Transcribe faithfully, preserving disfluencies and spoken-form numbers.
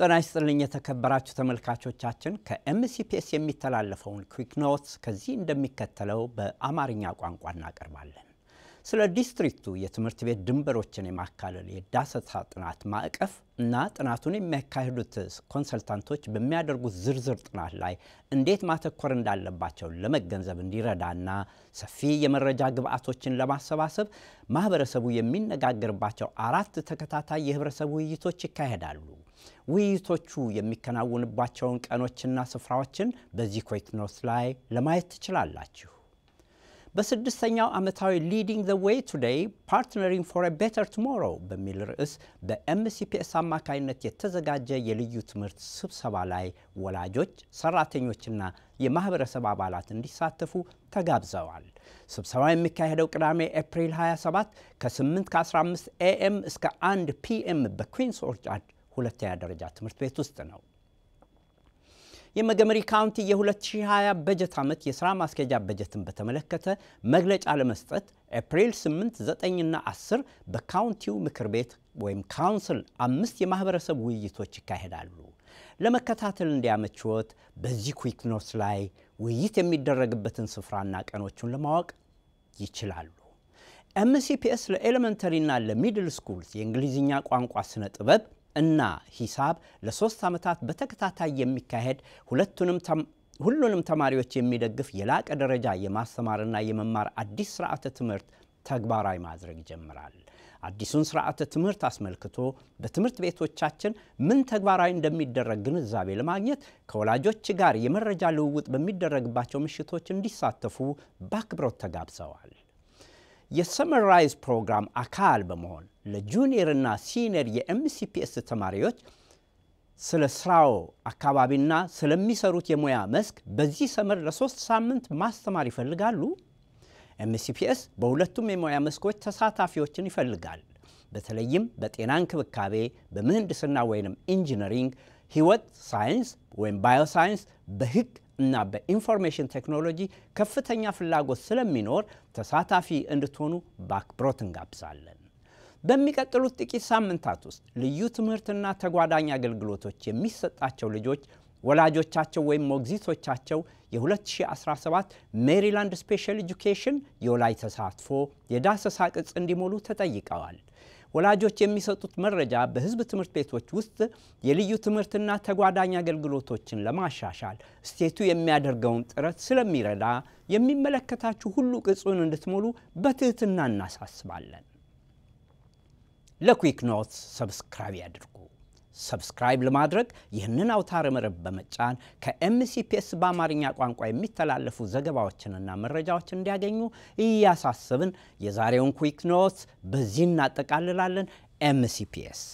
ጤና ይስጥልኝ የተከበራችሁ ተመልካቾቻችን ከኤምሲፒኤስ የሚተላለፈውን ኩዊክ ኖትስ ከዚህ እንደሚከተለው በአማርኛ ቋንቋ እናቀርባለን። ስለ ዲስትሪክቱ የትምህርት ቤት ድንበሮችን የማካለል የዳሰሳ ጥናት ማዕቀፍ እና ጥናቱን የሚያካሂዱት ኮንሰልታንቶች በሚያደርጉት ዝርዝር ጥናት ላይ እንዴት ማተኮር እንዳለባቸው ለመገንዘብ እንዲረዳና ሰፊ የመረጃ ግብአቶችን ለማሰባሰብ ማህበረሰቡ የሚነጋገርባቸው አራት ተከታታይ የህብረተሰብ ውይይቶች ይካሄዳሉ። ውይይቶቹ የሚከናወኑባቸውን ቀኖችና ስፍራዎችን በዚህ ኩዊክ ኖትስ ላይ ለማየት ትችላላችሁ። በስድስተኛው ዓመታዊ ሊዲንግ ዘ ዌይ ቱዴይ ፓርትነሪንግ ፎር አ ቤተር ቱሞሮው በሚል ርዕስ በኤምሲፒኤስ አማካይነት የተዘጋጀ የልዩ ትምህርት ስብሰባ ላይ ወላጆች፣ ሰራተኞችና የማህበረሰብ አባላት እንዲሳተፉ ተጋብዘዋል። ስብሰባው የሚካሄደው ቅዳሜ ኤፕሪል ሃያ ሰባት ከ8:15 ኤኤም እስከ አንድ ፒኤም በኩዊንስ ኦርቻርድ ሁለተኛ ደረጃ ትምህርት ቤት ውስጥ ነው። የመገመሪ ካውንቲ የ2020 በጀት ዓመት የሥራ ማስኬጃ በጀትን በተመለከተ መግለጫ ለመስጠት ኤፕሪል ስምንት ዘጠኝ እና አስር በካውንቲው ምክር ቤት ወይም ካውንስል አምስት የማህበረሰብ ውይይቶች ይካሄዳሉ። ለመከታተል እንዲያመችዎት በዚህ ኩዊክ ኖትስ ላይ ውይይት የሚደረግበትን ስፍራና ቀኖቹን ለማወቅ ይችላሉ። ኤምሲፒኤስ ለኤሌመንተሪና ለሚድል ስኩልስ የእንግሊዝኛ ቋንቋ ስነ ጥበብ እና ሂሳብ ለሶስት አመታት በተከታታይ የሚካሄድ ሁለቱንም ሁሉንም ተማሪዎች የሚደግፍ የላቀ ደረጃ የማስተማርና የመማር አዲስ ስርዓተ ትምህርት ተግባራዊ ማድረግ ጀምራል። አዲሱን ስርዓተ ትምህርት አስመልክቶ በትምህርት ቤቶቻችን ምን ተግባራዊ እንደሚደረግ ግንዛቤ ለማግኘት ከወላጆች ጋር የመረጃ ልውውጥ በሚደረግባቸው ምሽቶች እንዲሳተፉ በአክብሮት ተጋብዘዋል። የሰመራይዝ ፕሮግራም አካል በመሆን ለጁኒየር እና ሲኒየር የኤምሲፒኤስ ተማሪዎች ስለ ስራው አካባቢና ስለሚሰሩት የሙያ መስክ በዚህ ሰመር ለሶስት ሳምንት ማስተማር ይፈልጋሉ። ኤምሲፒኤስ በሁለቱም የሙያ መስኮች ተሳታፊዎችን ይፈልጋል። በተለይም በጤና እንክብካቤ፣ በምህንድስና ወይንም ኢንጂነሪንግ፣ ህይወት ሳይንስ ወይም ባዮሳይንስ፣ በህግ እና በኢንፎርሜሽን ቴክኖሎጂ ከፍተኛ ፍላጎት ስለሚኖር ተሳታፊ እንድትሆኑ በአክብሮት እንጋብዛለን። በሚቀጥሉት ጥቂት ሳምንታት ውስጥ ልዩ ትምህርትና ተጓዳኝ አገልግሎቶች የሚሰጣቸው ልጆች ወላጆቻቸው ወይም ሞግዚቶቻቸው የ2017 ሜሪላንድ ስፔሻል ኤጁኬሽን የወላጅ ተሳትፎ የዳሰሳ ቅጽ እንዲሞሉ ተጠይቀዋል። ወላጆች የሚሰጡት መረጃ በህዝብ ትምህርት ቤቶች ውስጥ የልዩ ትምህርትና ተጓዳኝ አገልግሎቶችን ለማሻሻል ስቴቱ የሚያደርገውን ጥረት ስለሚረዳ የሚመለከታችሁ ሁሉ ቅጹን እንድትሞሉ በትህትና እናሳስባለን። ለኩዊክ ኖትስ ሰብስክራይብ ያድርጉ። ሰብስክራይብ ለማድረግ ይህንን አውታረ መረብ በመጫን ከኤምሲፒኤስ በአማርኛ ቋንቋ የሚተላለፉ ዘገባዎችንና መረጃዎችን እንዲያገኙ እያሳሰብን የዛሬውን ኩዊክ ኖትስ በዚህ እናጠቃልላለን። ኤምሲፒኤስ